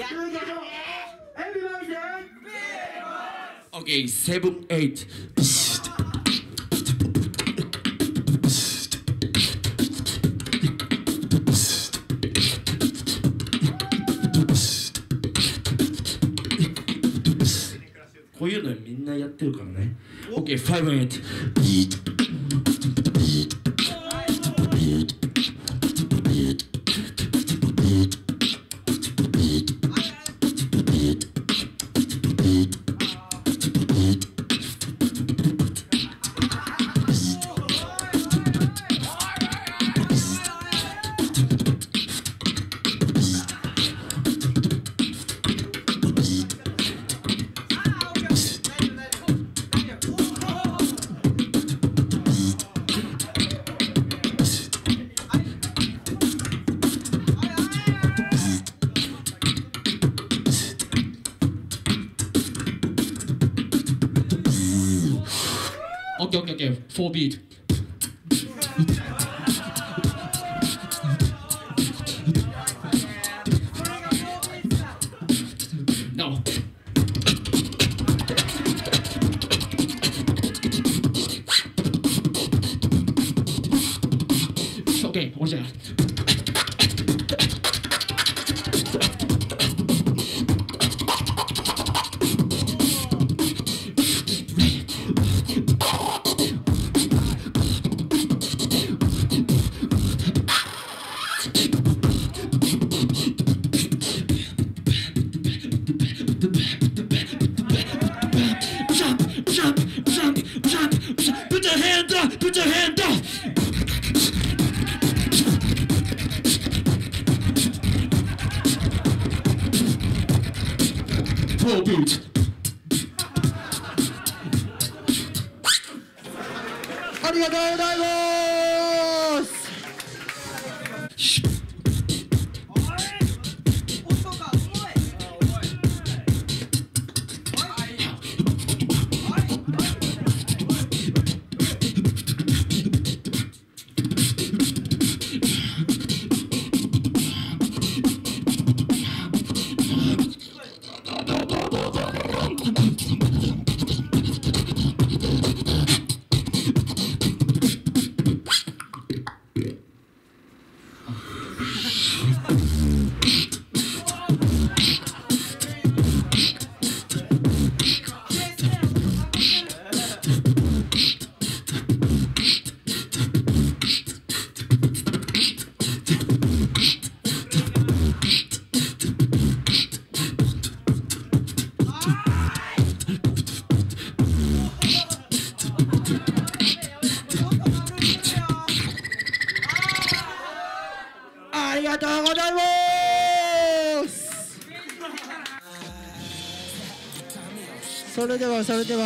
Everyone say big words. Okay, 7, 8.こういうのみんなやってるからね。Okay, 5 and 8. Okay, 4 beat. No. Okay, watch out. Put your hand up! Full beat. So